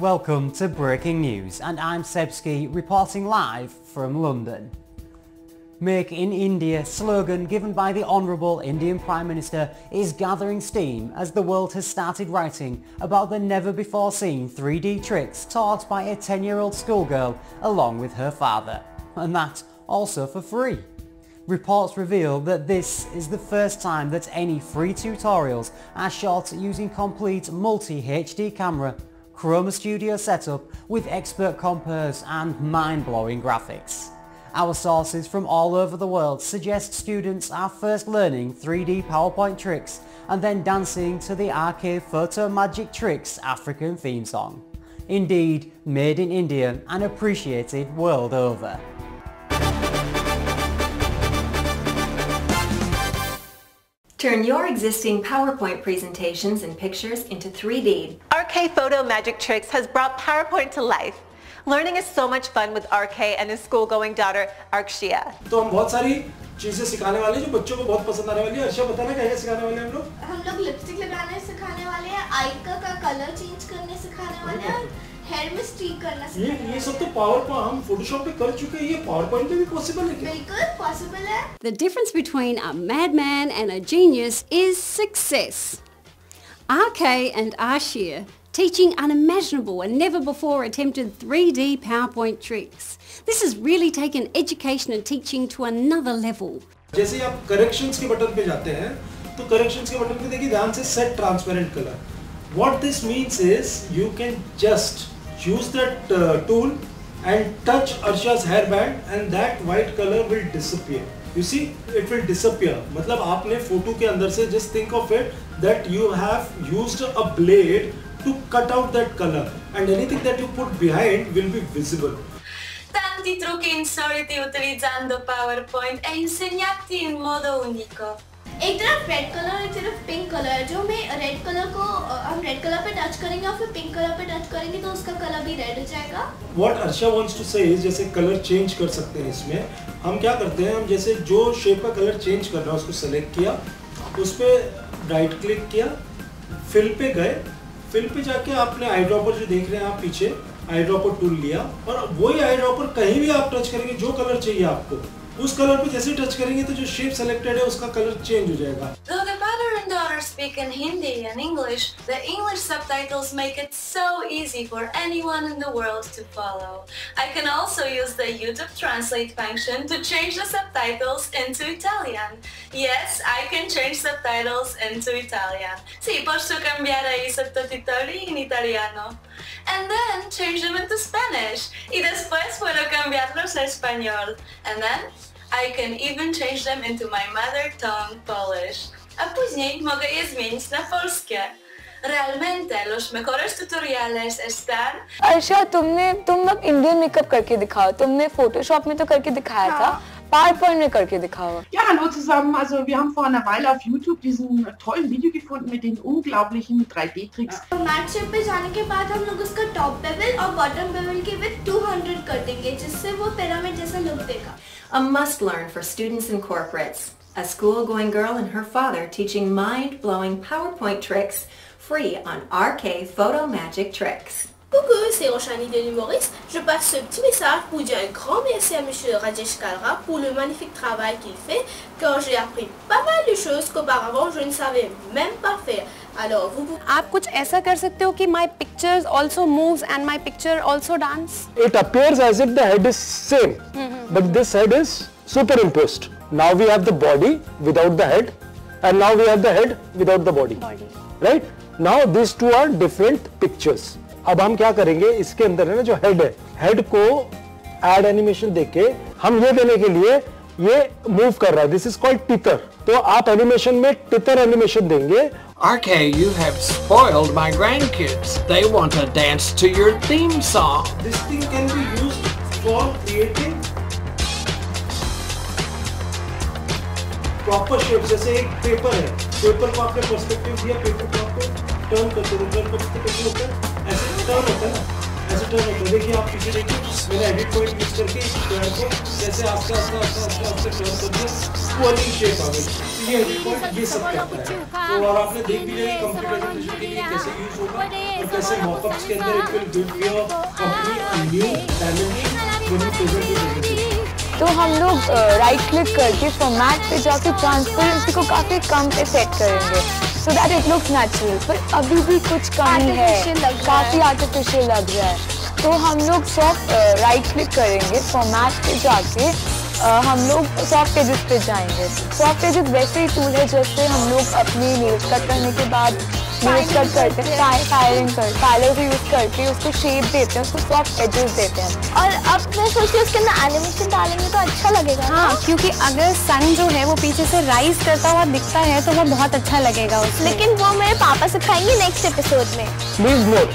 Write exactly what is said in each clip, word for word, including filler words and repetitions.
Welcome to Breaking News, and I'm Sebski reporting live from London. Make in India slogan given by the Honourable Indian Prime Minister is gathering steam as the world has started writing about the never-before-seen three D tricks taught by a ten-year-old schoolgirl along with her father, and that also for free. Reports reveal that this is the first time that any free tutorials are shot using complete multi-H D camera, Chroma Studio setup with expert compose and mind-blowing graphics. Our sources from all over the world suggest students are first learning three D PowerPoint tricks and then dancing to the R K Photo Magic Tricks African theme song. Indeed, made in India and appreciated world over. Turn your existing PowerPoint presentations and pictures into three D. R K Photo Magic Tricks has brought PowerPoint to life. Learning is so much fun with R K and his school-going daughter, Arkshia. So we are teaching a lot of things that kids will really like. Arkshia, tell us how we are teaching. We are lipstick लगाने, eye color change and hair mystique. This is all PowerPoint. We have done Photoshop. This PowerPoint is possible. It's possible. The difference between a madman and a genius is success. R K and Arkshia teaching unimaginable and never-before-attempted three D PowerPoint tricks. This has really taken education and teaching to another level. As you go to the corrections button, you see corrections button, set transparent color. What this means is you can just use that uh, tool and touch Arsha's hairband and that white color will disappear. You see, it will disappear. मतलब आपने photo के अंदर से just think of it that you have used a blade to cut out that color and anything that you put behind will be visible. Tanti trucchi insoliti utilizzando PowerPoint e insegnati in modo unico. एक तरफ red color और एक तरफ pink color है जो मैं red color को हम red color पे touch करेंगे और फिर pink color पे touch करेंगे तो उसका color भी red हो जाएगा. What Arkshia wants to say is जैसे color change कर सकते हैं इसमें हम क्या करते हैं हम जैसे जो shape का color change कर रहा है उसको select किया उसपे right click किया fill पे गए फिल्म पे जाके आपने आई ड्रॉपर जो देख रहे हैं आप पीछे आई ड्रॉपर टूल लिया और वही आई ड्रॉपर कहीं भी आप टच करेंगे जो कलर चाहिए आपको उस कलर पे जैसे टच करेंगे तो जो शेप सेलेक्टेड है उसका कलर चेंज हो जाएगा. Though the father and daughter speak in Hindi and English, the English subtitles make it so easy for anyone in the world to follow. I can also use the YouTube Translate function to change the subtitles into Italian. Yes, I can change subtitles into Italian. Sì, posso cambiare I sottotitoli in italiano. And then change them into Spanish. Y después puedo cambiarlos a español. And then I can even change them into my mother tongue Polish. A później mogę je zmienić na polskie. Realmente los mejores tutoriales están. Arkshia, तुमने तुम अब Indian makeup करके दिखाओ. तुमने Photoshop में तो करके दिखाया था. PowerPoint में करके दिखाओ. Ja, hallo zusammen. Also wir haben vor einer Weile auf YouTube diesen tollen Video gefunden mit den unglaublichen drei D-Tricks. Matte Shape पे जाने के बाद हम लोग उसका Top Bevel और Bottom Bevel के with two hundred कर देंगे, जिससे वो Pyramid जैसा look देगा. A must learn for students and corporates. A school-going girl and her father teaching mind-blowing PowerPoint tricks free on R K Photo Magic Tricks. Coucou, c'est Rochani de l'humoriste. Je passe ce petit message pour dire un grand merci à monsieur Rajesh Kalra pour le magnifique travail qu'il fait quand j'ai appris pas mal de choses qu'auparavant je ne savais même pas faire. Alors vous pouvez... आप कुछ ऐसा कर सकते हो कि my pictures also moves and my picture also dance. It appears as if the head is same, mm-hmm. but this head is superimposed. Now we have the body without the head and now we have the head without the body. body. Right? Now these two are different pictures. अब हम क्या करेंगे इसके अंदर है ना जो head है हेड को एड एनिमेशन देके हम ये देने के लिए ये मूव कर रहा है दिस इज कॉल्ड टितर तो आप एनिमेशन में टितर एनिमेशन देंगे. R K, you have spoiled my grandkids. They want to dance to your theme song. This thing can be used for creating proper shapes. जैसे एक पेपर है पेपर को आपने पर्सपेक्टिव दिया पेपर को आपको टर्न करते हो टर्न करते हो ऐसे टर्न होता है ना ऐसे बेटर है। तो देखिए आप पीछे देखिए मैंने एडिट पॉइंट यूज करके स्क्वायर को जैसे आपका आपका आपका आपसे टर्न कर दिया पूरी शेप आ गई। ये एडिट पॉइंट ये सब करता है। तो और आपने देख भी लिया कंप्लीट प्रेजेंटेशन के लिए कैसे यूज होगा और कैसे मॉकअप्स के अंदर it will give you complete new dimension when you present it. तो हम लोग राइट क्लिक करके फॉर्मेट पे जाके ट्रांसपेरेंसी को काफ़ी कम पे सेट करेंगे so that it looks natural. पर अभी भी कुछ कमी है, काफ़ी आर्टिफिशियल लग रहा है। तो हम लोग सॉफ्ट राइट क्लिक करेंगे फॉर्मेट पे जाके uh, हम लोग सॉफ्ट पेजेस पे जाएंगे। सॉफ्ट पेजेस वैसे ही टूल है जैसे हम लोग अपनी नेल्स कट करने के बाद यूज कट करते हैं, फायरिंग कर फाइलर भी यूज़ करके उसको शेप देते हैं, उसको सॉफ्ट एजेस देते हैं। और अब मैं सोचिए उसके अंदर एनिमेशन डालेंगे तो अच्छा लगेगा। हाँ, क्योंकि अगर सन जो है वो पीछे से राइज करता हुआ दिखता है तो वो बहुत अच्छा लगेगा उसमें। लेकिन वो मेरे पापा सिखाएंगे नेक्स्ट एपिसोड में। प्लीज नोट,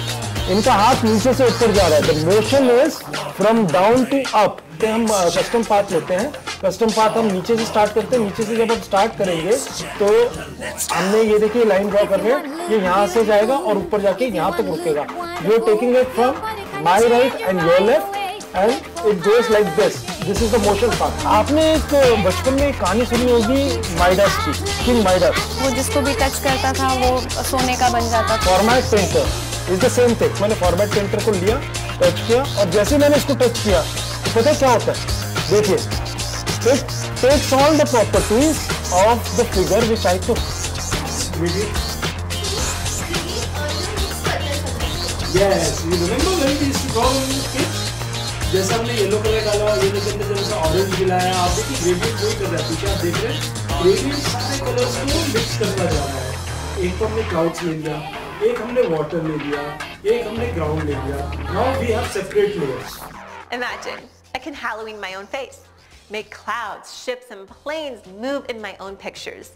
इनका हाथ नीचे से ऊपर जा रहा है। The motion is from down to up. हम कस्टम पाथ लेते हैं, कस्टम पाथ हम नीचे से स्टार्ट करते हैं। नीचे से जब हम स्टार्ट करेंगे तो हमने ये देखिए लाइन ड्रॉ कर रहे हैं, ये यहाँ से जाएगा और ऊपर जाके यहाँ तक रुकेगा। You taking it from my right and your left and it goes like this. This is the motion path. आपने एक बचपन में कहानी सुनी होगी माइडास की, किंग माइडास, वो जिसको भी टच करता था वो सोने का बन जाता था। Format painter is the same thing. मैंने फॉर्मेट पेंटर को लिया, टच किया और जैसे मैंने इसको टच किया पता क्या होता है? देखिए, it takes all the properties of the figure which I to. Yes, you remember when we used to draw in kids? जैसे हमने येलो कलर डाला और येलो के अंदर जैसा ऑरेंज मिलाया, आप देखिए ग्रेडिएंट वही कर रहा है। पीछे आप देख रहे हैं ग्रेडिएंट सारे कलर्स को मिक्स करता जा रहा है। एक तो हमने क्लाउड्स ले लिया, एक हमने वाटर ले लिया, एक हमने ग्राउंड ले लिया। Now we have separate layers. Imagine, I can Halloween my own face, make clouds, ships and planes move in my own pictures,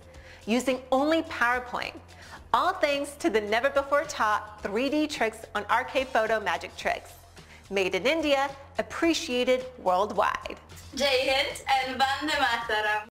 using only PowerPoint. All thanks to the never before taught three D tricks on R K Photo Magic Tricks. Made in India, appreciated worldwide. Jai Hind and Vande Mataram.